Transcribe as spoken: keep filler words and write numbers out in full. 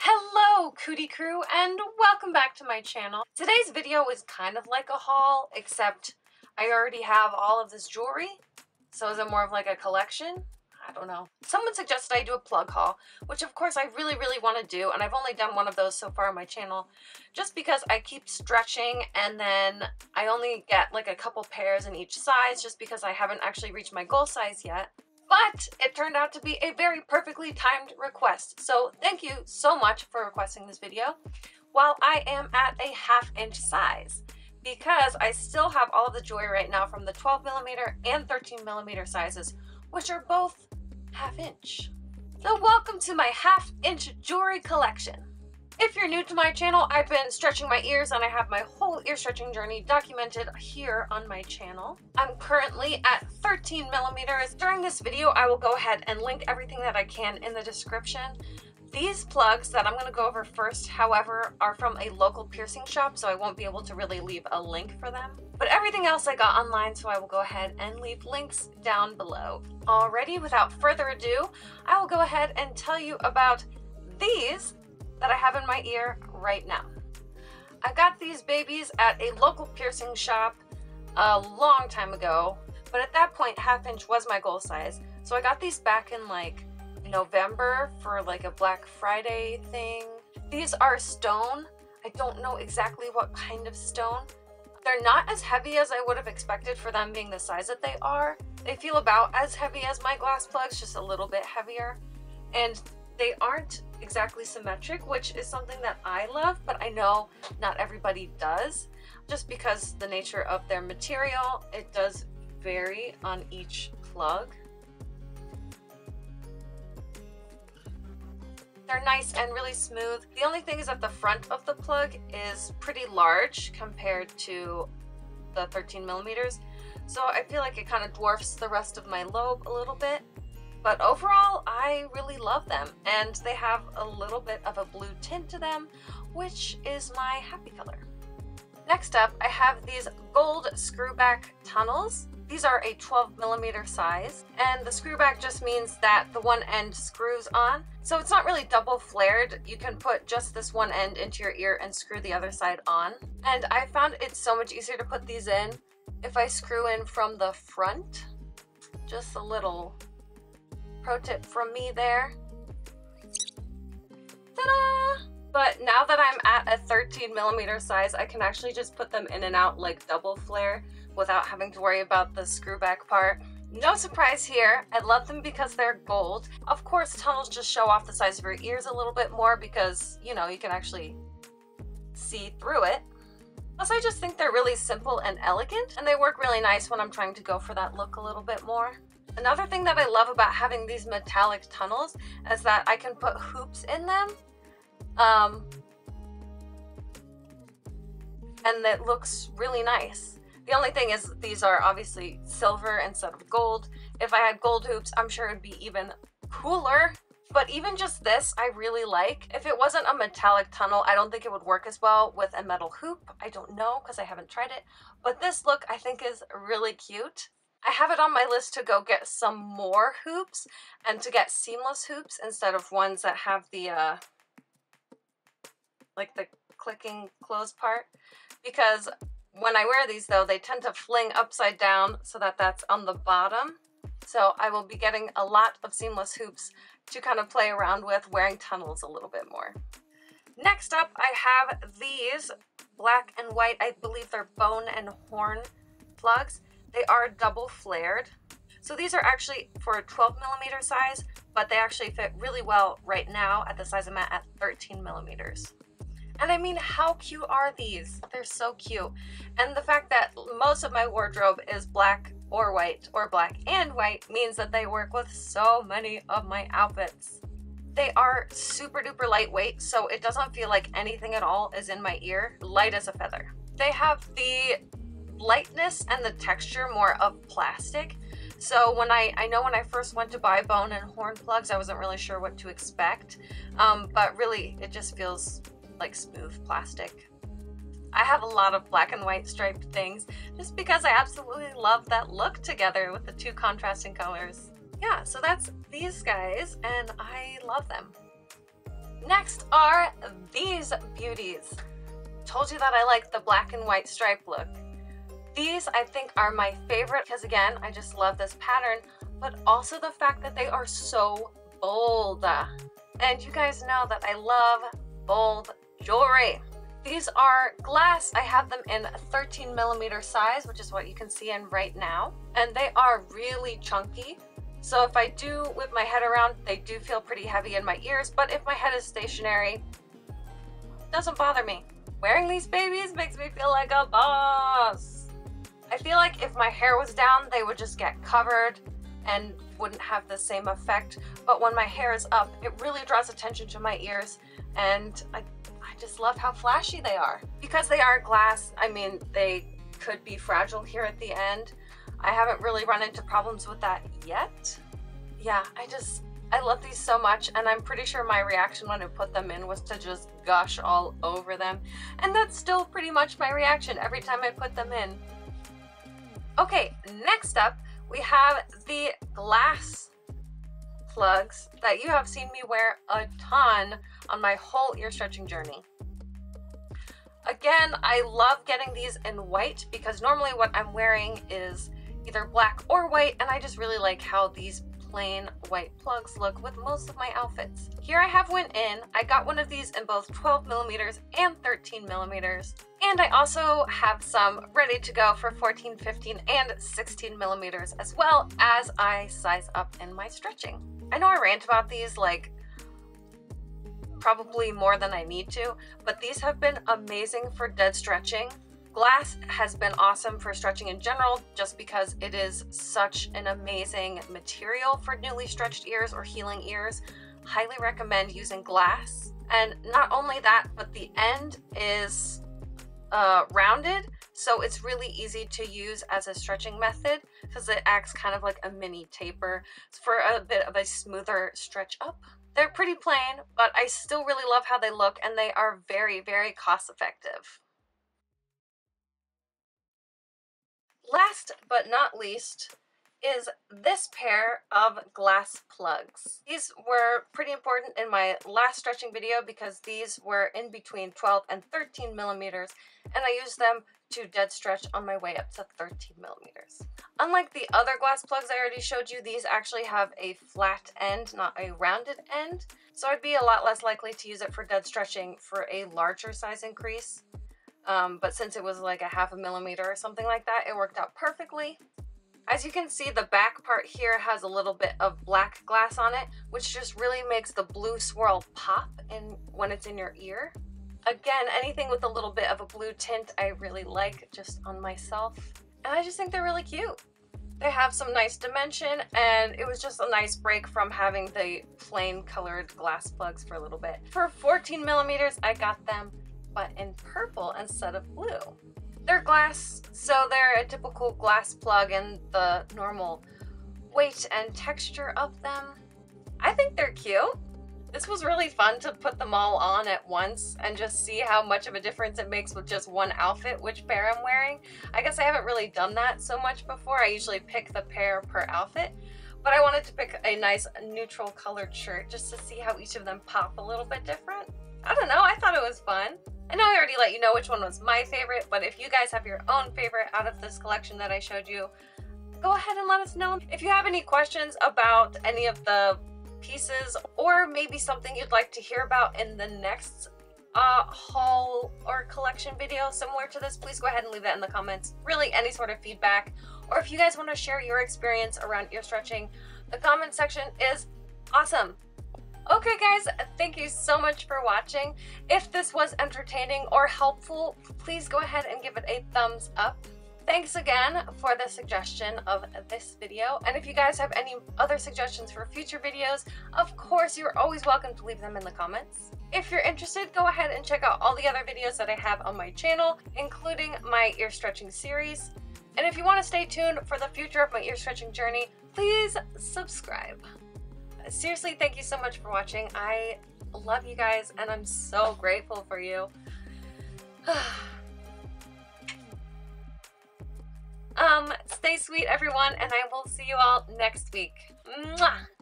Hello Kootie Crew and welcome back to my channel. Today's video is kind of like a haul, except I already have all of this jewelry, so is it more of like a collection? I don't know. Someone suggested I do a plug haul, which of course I really really want to do, and I've only done one of those so far on my channel just because I keep stretching and then I only get like a couple pairs in each size just because I haven't actually reached my goal size yet. But it turned out to be a very perfectly timed request, so thank you so much for requesting this video while I am at a half inch size, because I still have all of the jewelry right now from the twelve millimeter and thirteen millimeter sizes, which are both half inch. So welcome to my half inch jewelry collection. If you're new to my channel, I've been stretching my ears and I have my whole ear stretching journey documented here on my channel. I'm currently at thirteen millimeters. During this video, I will go ahead and link everything that I can in the description. These plugs that I'm going to go over first, however, are from a local piercing shop, so I won't be able to really leave a link for them. But everything else I got online, so I will go ahead and leave links down below. Alrighty, without further ado, I will go ahead and tell you about these that I have in my ear right now. I got these babies at a local piercing shop a long time ago, but at that point half inch was my goal size, so I got these back in like November for like a Black Friday thing. These are stone. I don't know exactly what kind of stone. They're not as heavy as I would have expected for them being the size that they are. They feel about as heavy as my glass plugs, just a little bit heavier, and they aren't exactly symmetric, which is something that I love, but I know not everybody does. Just because the nature of their material, it does vary on each plug. They're nice and really smooth. The only thing is that the front of the plug is pretty large compared to the thirteen millimeters, so I feel like it kind of dwarfs the rest of my lobe a little bit. But overall, I really love them, and they have a little bit of a blue tint to them, which is my happy color. Next up, I have these gold screwback tunnels. These are a twelve millimeter size, and the screwback just means that the one end screws on. So it's not really double flared. You can put just this one end into your ear and screw the other side on. And I found it's so much easier to put these in if I screw in from the front. Just a little pro tip from me there. Ta-da! But now that I'm at a thirteen millimeter size, I can actually just put them in and out like double flare without having to worry about the screw back part. No surprise here. I love them because they're gold. Of course, tunnels just show off the size of your ears a little bit more because, you know, you can actually see through it. Plus, I just think they're really simple and elegant, and they work really nice when I'm trying to go for that look a little bit more. Another thing that I love about having these metallic tunnels is that I can put hoops in them, um, and it looks really nice. The only thing is these are obviously silver instead of gold. If I had gold hoops, I'm sure it'd be even cooler. But even just this, I really like. If it wasn't a metallic tunnel, I don't think it would work as well with a metal hoop. I don't know because I haven't tried it. But this look I think is really cute. I have it on my list to go get some more hoops and to get seamless hoops instead of ones that have the, uh, like the clicking close part. Because when I wear these though, they tend to fling upside down so that that's on the bottom. So I will be getting a lot of seamless hoops to kind of play around with wearing tunnels a little bit more. Next up, I have these black and white, I believe they're bone and horn plugs. They are double flared. So these are actually for a twelve millimeter size, but they actually fit really well right now at the size I'm at at thirteen millimeters. And I mean, how cute are these? They're so cute. And the fact that most of my wardrobe is black or white or black and white means that they work with so many of my outfits. They are super duper lightweight, so it doesn't feel like anything at all is in my ear. Light as a feather. They have the lightness and the texture more of plastic, so when I I know when I first went to buy bone and horn plugs, I wasn't really sure what to expect, um, but really it just feels like smooth plastic. I have a lot of black and white striped things just because I absolutely love that look together with the two contrasting colors. Yeah, so that's these guys and I love them. Next are these beauties. Told you that I like the black and white stripe look. These I think are my favorite because again, I just love this pattern, but also the fact that they are so bold. And you guys know that I love bold jewelry. These are glass. I have them in thirteen millimeter size, which is what you can see in right now. And they are really chunky. So if I do whip my head around, they do feel pretty heavy in my ears. But if my head is stationary, it doesn't bother me. Wearing these babies makes me feel like a boss. I feel like if my hair was down, they would just get covered and wouldn't have the same effect. But when my hair is up, it really draws attention to my ears. And I, I just love how flashy they are. Because they are glass, I mean, they could be fragile here at the end. I haven't really run into problems with that yet. Yeah, I just, I love these so much, and I'm pretty sure my reaction when I put them in was to just gush all over them. And that's still pretty much my reaction every time I put them in. Okay, next up, we have the glass plugs that you have seen me wear a ton on my whole ear stretching journey. Again, I love getting these in white because normally what I'm wearing is either black or white, and I just really like how these plain white plugs look with most of my outfits. Here I have one in. I got one of these in both twelve millimeters and thirteen millimeters, and I also have some ready to go for fourteen, fifteen, and sixteen millimeters, as well as I size up in my stretching. I know I rant about these like probably more than I need to, but these have been amazing for dead stretching. Glass has been awesome for stretching in general just because it is such an amazing material for newly stretched ears or healing ears. Highly recommend using glass. And not only that, but the end is uh, rounded, so it's really easy to use as a stretching method because it acts kind of like a mini taper for a bit of a smoother stretch up. They're pretty plain, but I still really love how they look, and they are very, very cost effective. Last but not least is this pair of glass plugs. These were pretty important in my last stretching video because these were in between twelve and thirteen millimeters, and I used them to dead stretch on my way up to thirteen millimeters. Unlike the other glass plugs I already showed you, these actually have a flat end, not a rounded end, so I'd be a lot less likely to use it for dead stretching for a larger size increase. Um, but since it was like a half a millimeter or something like that, it worked out perfectly. As you can see, the back part here has a little bit of black glass on it, which just really makes the blue swirl pop in when it's in your ear. Again, anything with a little bit of a blue tint I really like just on myself. And I just think they're really cute. They have some nice dimension, and it was just a nice break from having the plain colored glass plugs for a little bit. For fourteen millimeters, I got them, but in purple instead of blue. They're glass, so they're a typical glass plug and the normal weight and texture of them. I think they're cute. This was really fun to put them all on at once and just see how much of a difference it makes with just one outfit, which pair I'm wearing. I guess I haven't really done that so much before. I usually pick the pair per outfit, but I wanted to pick a nice neutral colored shirt just to see how each of them pop a little bit different. I don't know, I thought it was fun. I know I already let you know which one was my favorite, but if you guys have your own favorite out of this collection that I showed you, go ahead and let us know. If you have any questions about any of the pieces or maybe something you'd like to hear about in the next uh, haul or collection video similar to this, please go ahead and leave that in the comments. Really any sort of feedback, or if you guys want to share your experience around ear stretching, the comment section is awesome. Okay guys, thank you so much for watching. If this was entertaining or helpful, please go ahead and give it a thumbs up. Thanks again for the suggestion of this video. And if you guys have any other suggestions for future videos, of course, you're always welcome to leave them in the comments. If you're interested, go ahead and check out all the other videos that I have on my channel, including my ear stretching series. And if you want to stay tuned for the future of my ear stretching journey, please subscribe. Seriously, thank you so much for watching. I love you guys, and I'm so grateful for you. um, stay sweet, everyone, and I will see you all next week. Mwah!